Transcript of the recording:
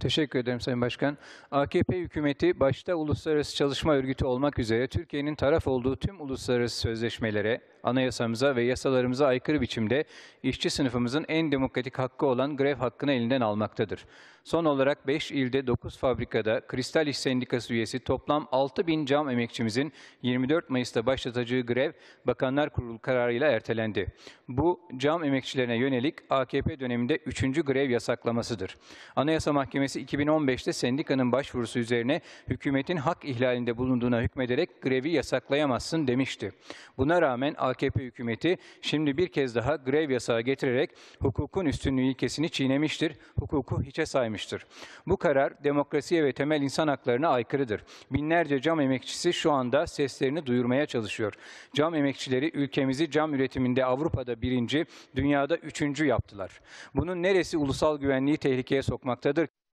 Teşekkür ederim Sayın Başkan. AKP hükümeti başta Uluslararası Çalışma Örgütü olmak üzere Türkiye'nin taraf olduğu tüm uluslararası sözleşmelere, anayasamıza ve yasalarımıza aykırı biçimde işçi sınıfımızın en demokratik hakkı olan grev hakkını elinden almaktadır. Son olarak 5 ilde 9 fabrikada Kristal İş Sendikası üyesi toplam 6.000 cam emekçimizin 24 Mayıs'ta başlatacağı grev Bakanlar Kurulu kararıyla ertelendi. Bu cam emekçilerine yönelik AKP döneminde 3. grev yasaklamasıdır. Anayasa Mahkemesi 2015'te sendikanın başvurusu üzerine hükümetin hak ihlalinde bulunduğuna hükmederek grevi yasaklayamazsın demişti. Buna rağmen AKP hükümeti şimdi bir kez daha grev yasağı getirerek hukukun üstünlüğü ilkesini çiğnemiştir, hukuku hiçe saymıştır. Bu karar demokrasiye ve temel insan haklarına aykırıdır. Binlerce cam emekçisi şu anda seslerini duyurmaya çalışıyor. Cam emekçileri ülkemizi cam üretiminde Avrupa'da 1. dünyada 3. yaptılar. Bunun neresi ulusal güvenliği tehlikeye sokmaktadır?